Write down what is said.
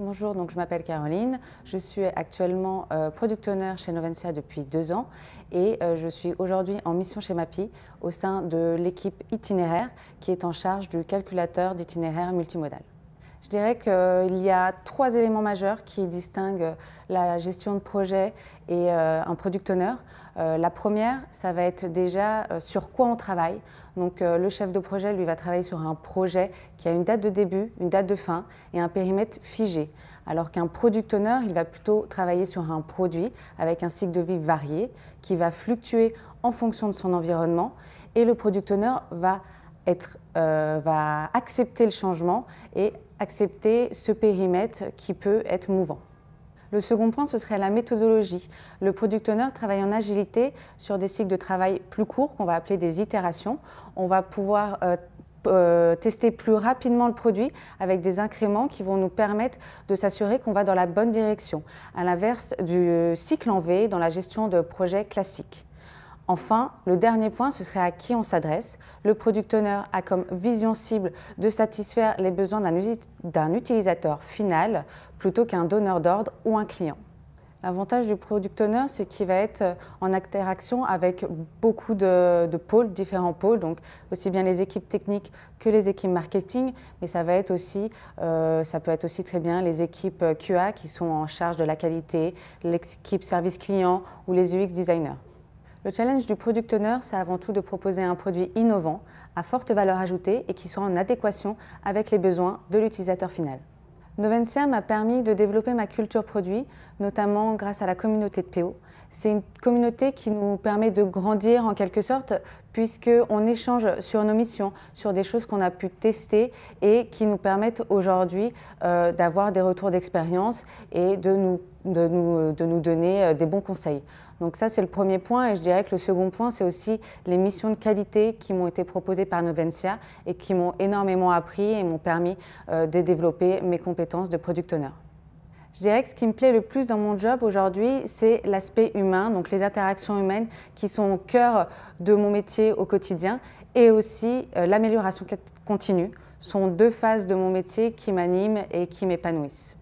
Bonjour, donc je m'appelle Caroline, je suis actuellement Product Owner chez Novencia depuis 2 ans et je suis aujourd'hui en mission chez Mappy au sein de l'équipe itinéraire qui est en charge du calculateur d'itinéraire multimodal. Je dirais qu'il y a 3 éléments majeurs qui distinguent la gestion de projet et un product owner. La première, ça va être déjà sur quoi on travaille. Donc le chef de projet, lui, va travailler sur un projet qui a une date de début, une date de fin et un périmètre figé. Alors qu'un product owner, il va plutôt travailler sur un produit avec un cycle de vie varié qui va fluctuer en fonction de son environnement et le product owner va accepter le changement et accepter ce périmètre qui peut être mouvant. Le second point, ce serait la méthodologie. Le product owner travaille en agilité sur des cycles de travail plus courts qu'on va appeler des itérations. On va pouvoir tester plus rapidement le produit avec des incréments qui vont nous permettre de s'assurer qu'on va dans la bonne direction, à l'inverse du cycle en V dans la gestion de projets classiques. Enfin, le dernier point, ce serait à qui on s'adresse. Le product owner a comme vision cible de satisfaire les besoins d'un utilisateur final plutôt qu'un donneur d'ordre ou un client. L'avantage du product owner, c'est qu'il va être en interaction avec beaucoup de pôles, différents pôles, donc aussi bien les équipes techniques que les équipes marketing, mais ça peut être aussi très bien les équipes QA qui sont en charge de la qualité, l'équipe service client ou les UX designers. Le challenge du product owner, c'est avant tout de proposer un produit innovant, à forte valeur ajoutée et qui soit en adéquation avec les besoins de l'utilisateur final. Novencia m'a permis de développer ma culture produit, notamment grâce à la communauté de PO. C'est une communauté qui nous permet de grandir en quelque sorte, puisqu'on échange sur nos missions, sur des choses qu'on a pu tester et qui nous permettent aujourd'hui d'avoir des retours d'expérience et de nous donner des bons conseils. Donc ça, c'est le premier point et je dirais que le second point, c'est aussi les missions de qualité qui m'ont été proposées par Novencia et qui m'ont énormément appris et m'ont permis de développer mes compétences de product owner. Je dirais que ce qui me plaît le plus dans mon job aujourd'hui, c'est l'aspect humain, donc les interactions humaines qui sont au cœur de mon métier au quotidien et aussi l'amélioration continue sont 2 phases de mon métier qui m'animent et qui m'épanouissent.